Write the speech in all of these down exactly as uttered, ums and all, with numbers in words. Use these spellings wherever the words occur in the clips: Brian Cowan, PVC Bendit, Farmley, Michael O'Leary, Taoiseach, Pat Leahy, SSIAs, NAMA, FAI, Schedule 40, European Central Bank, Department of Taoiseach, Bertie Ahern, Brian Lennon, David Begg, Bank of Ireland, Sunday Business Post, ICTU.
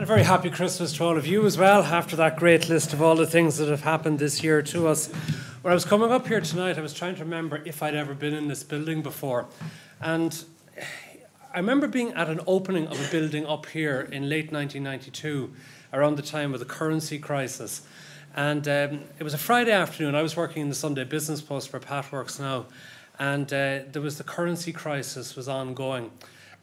And a very happy Christmas to all of you as well, after that great list of all the things that have happened this year to us. When I was coming up here tonight, I was trying to remember if I'd ever been in this building before. And I remember being at an opening of a building up here in late nineteen ninety-two, around the time of the currency crisis. And um, it was a Friday afternoon. I was working in the Sunday Business Post for Pat Works Now. And uh, there was the currency crisis was ongoing.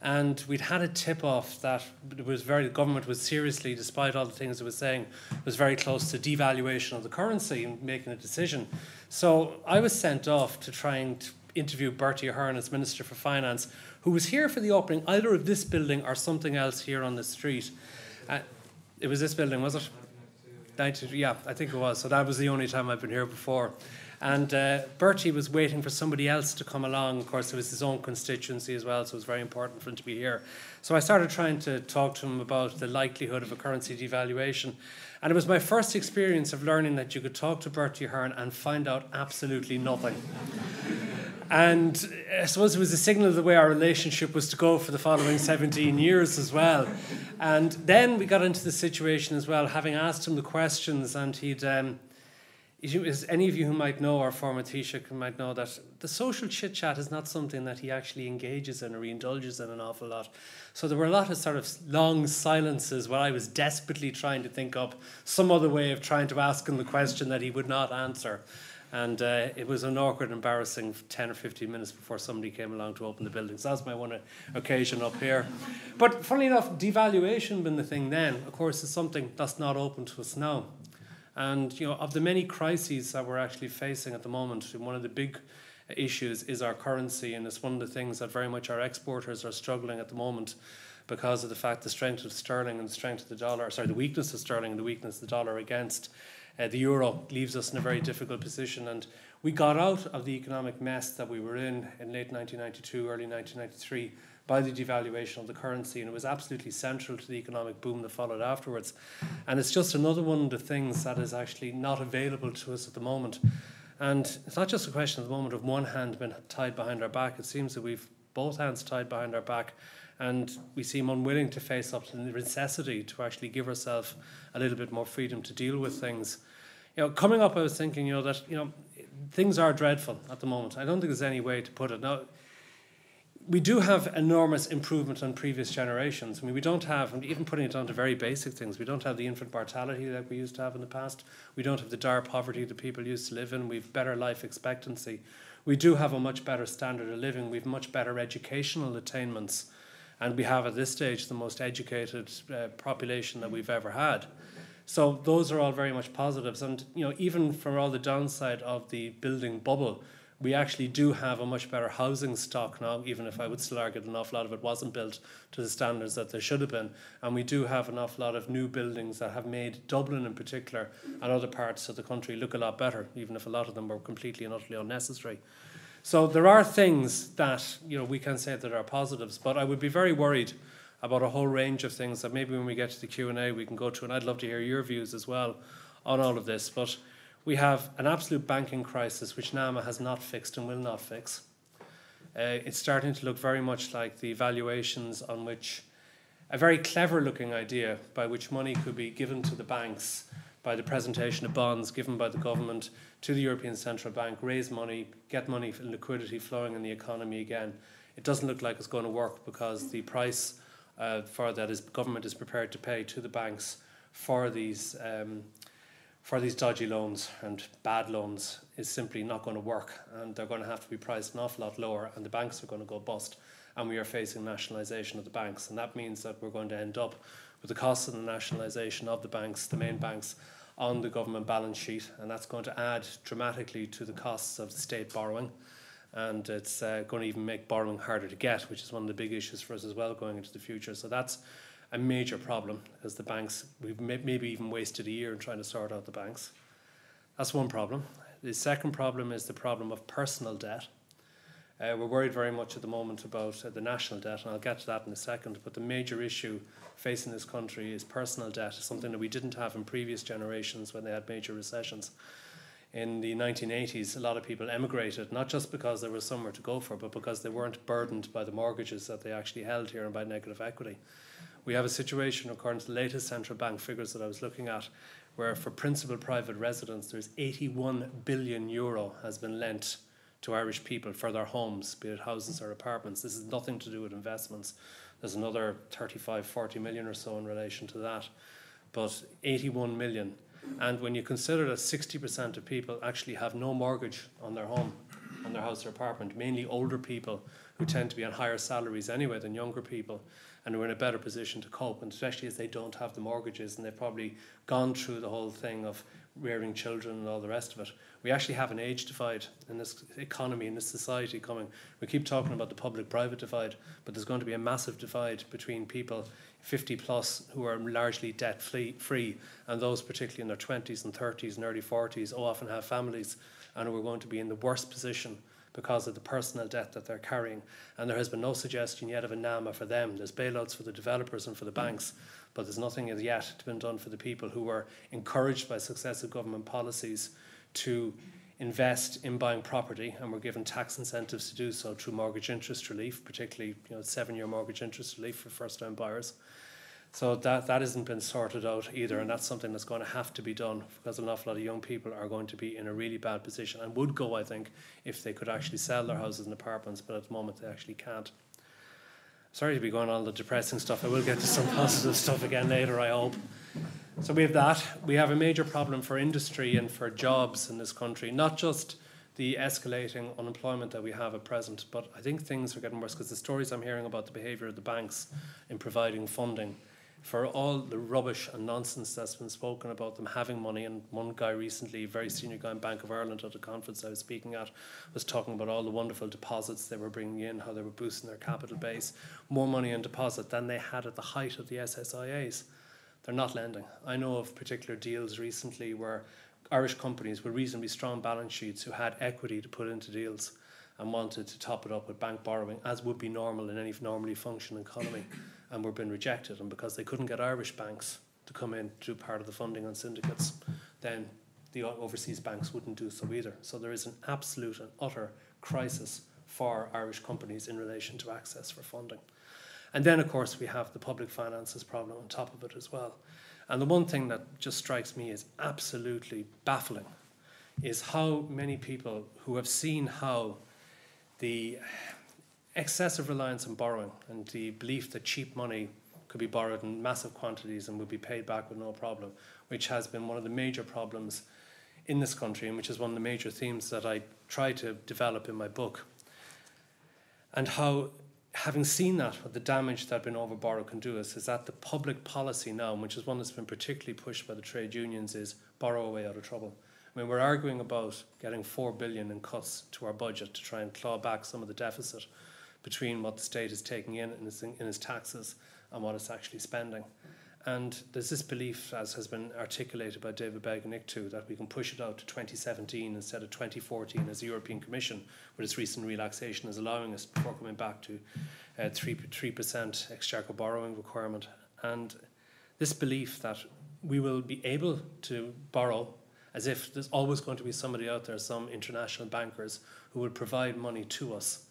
And we'd had a tip-off that it was very, the government was seriously, despite all the things it was saying, was very close to devaluation of the currency and making a decision. So I was sent off to try and interview Bertie Ahern as Minister for Finance, who was here for the opening either of this building or something else here on the street. Uh, it was this building, was it? Yeah, I think it was. So that was the only time I've been here before. And uh, Bertie was waiting for somebody else to come along. Of course, it was his own constituency as well, so it was very important for him to be here. So I started trying to talk to him about the likelihood of a currency devaluation. And it was my first experience of learning that you could talk to Bertie Ahern and find out absolutely nothing. And I suppose it was a signal of the way our relationship was to go for the following seventeen years as well. And then we got into the situation as well, having asked him the questions, and he'd, um, as any of you who might know our former Taoiseach might know, that the social chit-chat is not something that he actually engages in or he indulges in an awful lot. So there were a lot of sort of long silences where I was desperately trying to think up some other way of trying to ask him the question that he would not answer. And uh, it was an awkward, embarrassing ten or fifteen minutes before somebody came along to open the building. So that was my one occasion up here. But funnily enough, devaluation being the thing then, of course, is something that's not open to us now. And, you know, of the many crises that we're actually facing at the moment, one of the big issues is our currency. And it's one of the things that very much our exporters are struggling at the moment, because of the fact the strength of sterling and the strength of the dollar, sorry, the weakness of sterling and the weakness of the dollar against Uh, the euro leaves us in a very difficult position. And we got out of the economic mess that we were in in late nineteen ninety-two, early nineteen ninety-three, by the devaluation of the currency. And it was absolutely central to the economic boom that followed afterwards. And it's just another one of the things that is actually not available to us at the moment. And it's not just a question at the moment of one hand being tied behind our back. It seems that we've both hands tied behind our back, and we seem unwilling to face up to the necessity to actually give ourselves a little bit more freedom to deal with things. You know, coming up, I was thinking, you know, that, you know, things are dreadful at the moment. I don't think there's any way to put it. Now, we do have enormous improvement on previous generations. I mean, we don't have, even putting it down to very basic things, we don't have the infant mortality that we used to have in the past. We don't have the dire poverty that people used to live in. We've better life expectancy. We do have a much better standard of living. We've much better educational attainments. And we have, at this stage, the most educated uh, population that we've ever had. So those are all very much positives. And, you know, even from all the downside of the building bubble, we actually do have a much better housing stock now, even if I would still argue an awful lot of it wasn't built to the standards that there should have been. And we do have an awful lot of new buildings that have made Dublin in particular and other parts of the country look a lot better, even if a lot of them were completely and utterly unnecessary. So there are things that, you know, we can say that are positives, but I would be very worried about a whole range of things that maybe when we get to the Q and A we can go to, and I'd love to hear your views as well on all of this. But we have an absolute banking crisis which NAMA has not fixed and will not fix. Uh, it's starting to look very much like the valuations on which a very clever looking idea by which money could be given to the banks by the presentation of bonds given by the government to the European Central Bank, raise money, get money and liquidity flowing in the economy again. It doesn't look like it's going to work, because the price uh, for that is government is prepared to pay to the banks for these um, for these dodgy loans and bad loans is simply not going to work, and they're going to have to be priced an awful lot lower, and the banks are going to go bust, and we are facing nationalisation of the banks, and that means that we're going to end up with the cost of the nationalisation of the banks, the main banks, on the government balance sheet, and that's going to add dramatically to the costs of the state borrowing, and it's uh, going to even make borrowing harder to get, which is one of the big issues for us as well going into the future. So that's a major problem, as the banks, we've may maybe even wasted a year in trying to sort out the banks. That's one problem. The second problem is the problem of personal debt. Uh, we're worried very much at the moment about uh, the national debt, and I'll get to that in a second, but the major issue facing this country is personal debt, something that we didn't have in previous generations when they had major recessions. In the nineteen eighties, a lot of people emigrated, not just because there was somewhere to go for, but because they weren't burdened by the mortgages that they actually held here and by negative equity. we have a situation, according to the latest central bank figures that I was looking at, where for principal private residents, there's eighty-one billion euro has been lent to Irish people for their homes, be it houses or apartments. This has nothing to do with investments. There's another thirty-five, forty million or so in relation to that, but eighty-one million. And when you consider that sixty percent of people actually have no mortgage on their home, on their house or apartment, mainly older people who tend to be on higher salaries anyway than younger people, and who are in a better position to cope, and especially as they don't have the mortgages and they've probably gone through the whole thing of rearing children and all the rest of it. We actually have an age divide in this economy, in this society coming. We keep talking about the public-private divide, but there's going to be a massive divide between people fifty plus who are largely debt-free, and those particularly in their twenties and thirties and early forties who often have families and who are going to be in the worst position because of the personal debt that they're carrying. And there has been no suggestion yet of a NAMA for them. There's bailouts for the developers and for the banks, but there's nothing as yet been done for the people who were encouraged by successive government policies to invest in buying property, and were given tax incentives to do so through mortgage interest relief, particularly you know, seven-year mortgage interest relief for first-time buyers. So that, that hasn't been sorted out either, and that's something that's going to have to be done, because an awful lot of young people are going to be in a really bad position and would go, I think, if they could actually sell their houses and apartments, but at the moment they actually can't. Sorry to be going on all the depressing stuff. I will get to some positive stuff again later, I hope. So we have that. We have a major problem for industry and for jobs in this country, not just the escalating unemployment that we have at present, but I think things are getting worse, because the stories I'm hearing about the behaviour of the banks in providing funding, for all the rubbish and nonsense that's been spoken about them having money. And one guy recently, a very senior guy in Bank of Ireland at a conference I was speaking at, was talking about all the wonderful deposits they were bringing in, how they were boosting their capital base, more money in deposit than they had at the height of the S S I As. They're not lending. I know of particular deals recently where Irish companies with reasonably strong balance sheets who had equity to put into deals and wanted to top it up with bank borrowing, as would be normal in any normally functioning economy, and were being rejected. And because they couldn't get Irish banks to come in to do part of the funding on syndicates, then the overseas banks wouldn't do so either. So there is an absolute and utter crisis for Irish companies in relation to access for funding. And then, of course, we have the public finances problem on top of it as well. And the one thing that just strikes me as absolutely baffling is how many people who have seen how the excessive reliance on borrowing and the belief that cheap money could be borrowed in massive quantities and would be paid back with no problem, which has been one of the major problems in this country, and which is one of the major themes that I try to develop in my book. And how, having seen that, what the damage that being overborrowed can do is, is that the public policy now, which is one that's been particularly pushed by the trade unions, is borrow away out of trouble. I mean, we're arguing about getting four billion in cuts to our budget to try and claw back some of the deficit between what the state is taking in in its, in its taxes and what it's actually spending. And there's this belief, as has been articulated by David Begg and I C T U, that we can push it out to twenty seventeen instead of twenty fourteen, as the European Commission, with its recent relaxation, is allowing us, before coming back to uh, three percent exchequer borrowing requirement. And this belief that we will be able to borrow, as if there's always going to be somebody out there, some international bankers, who will provide money to us,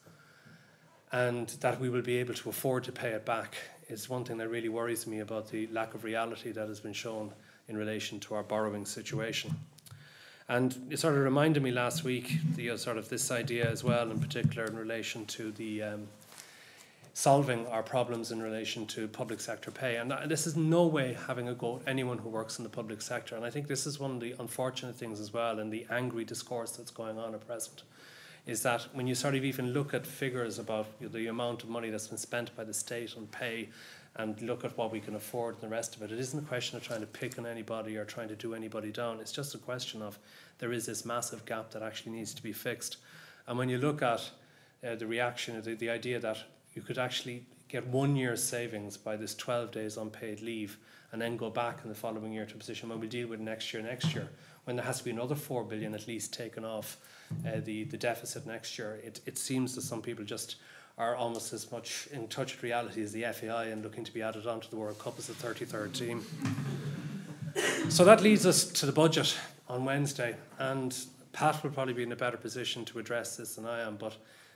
and that we will be able to afford to pay it back, is one thing that really worries me about the lack of reality that has been shown in relation to our borrowing situation. And it sort of reminded me last week, the uh, sort of this idea as well, in particular in relation to the um, solving our problems in relation to public sector pay. And this is no way having a go at anyone who works in the public sector. And I think this is one of the unfortunate things as well, and the angry discourse that's going on at present, is that when you sort of even look at figures about you know, the amount of money that's been spent by the state on pay, and look at what we can afford and the rest of it, it isn't a question of trying to pick on anybody or trying to do anybody down. It's just a question of there is this massive gap that actually needs to be fixed. And when you look at uh, the reaction, the, the idea that you could actually get one year's savings by this twelve days unpaid leave, and then go back in the following year to a position where we deal with next year, next year, when there has to be another four billion at least taken off uh, the, the deficit next year. It, it seems that some people just are almost as much in touch with reality as the F A I and looking to be added onto the World Cup as the thirty-third team. So that leads us to the budget on Wednesday, and Pat will probably be in a better position to address this than I am, but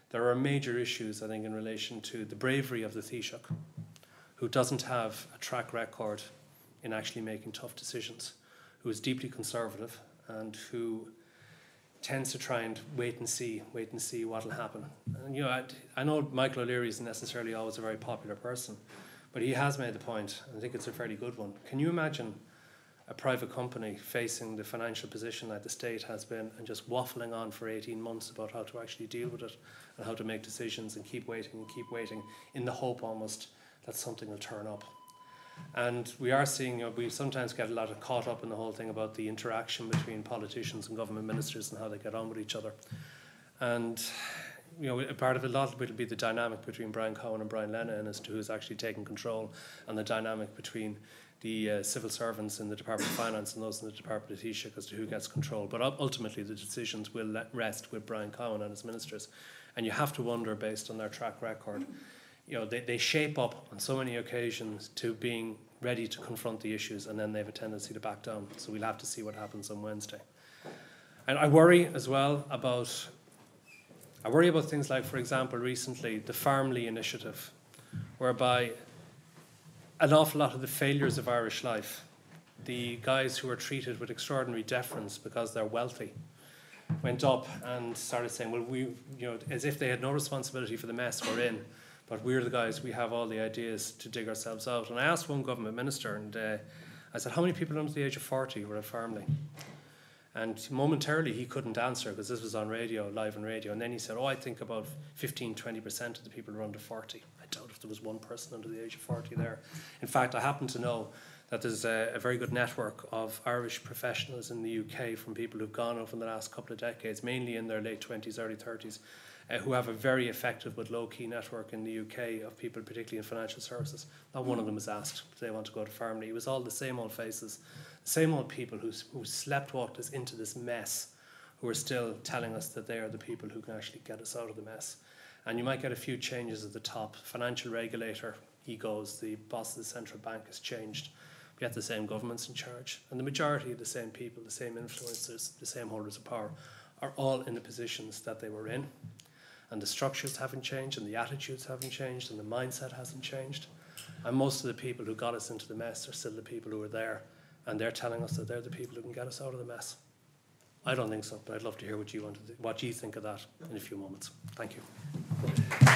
there are major issues, I think, in relation to the bravery of the Taoiseach, who doesn't have a track record in actually making tough decisions, who is deeply conservative and who tends to try and wait and see, wait and see what will happen. And, you know, I, I know Michael O'Leary isn't necessarily always a very popular person, but he has made the point, and I think it's a fairly good one. Can you imagine a private company facing the financial position that the state has been and just waffling on for eighteen months about how to actually deal with it and how to make decisions and keep waiting and keep waiting in the hope almost that something will turn up? And we are seeing, you know, we sometimes get a lot of caught up in the whole thing about the interaction between politicians and government ministers and how they get on with each other. And, you know, a part of a lot of it will be the dynamic between Brian Cowan and Brian Lennon as to who's actually taking control, and the dynamic between the uh, civil servants in the Department of Finance and those in the Department of Taoiseach as to who gets control. But ultimately the decisions will rest with Brian Cowan and his ministers. And you have to wonder, based on their track record, you know, they, they shape up on so many occasions to being ready to confront the issues, and then they have a tendency to back down. So we'll have to see what happens on Wednesday. And I worry as well about, I worry about things like, for example, recently, the Farmley initiative, whereby an awful lot of the failures of Irish life, the guys who were treated with extraordinary deference because they're wealthy, went up and started saying, well, we, you know, as if they had no responsibility for the mess we're in, but we're the guys, we have all the ideas to dig ourselves out. And I asked one government minister, and uh, I said, how many people under the age of forty were at Farmley? And momentarily he couldn't answer, because this was on radio, live on radio. And then he said, oh, I think about fifteen, twenty percent of the people are under forty. I doubt if there was one person under the age of forty there. In fact, I happen to know that there's a, a very good network of Irish professionals in the U K from people who've gone over the last couple of decades, mainly in their late twenties, early thirties, who have a very effective but low-key network in the U K of people, particularly in financial services. Not one of them was asked if they want to go to Farmley. It was all the same old faces, the same old people who, who sleptwalked us into this mess, who are still telling us that they are the people who can actually get us out of the mess. And you might get a few changes at the top. Financial regulator, he goes, the boss of the central bank has changed. We have the same governments in charge. And the majority of the same people, the same influencers, the same holders of power, are all in the positions that they were in. And the structures haven't changed, and the attitudes haven't changed, and the mindset hasn't changed. And most of the people who got us into the mess are still the people who are there, and they're telling us that they're the people who can get us out of the mess. I don't think so, but I'd love to hear what you want to do, what you think of that in a few moments. Thank you.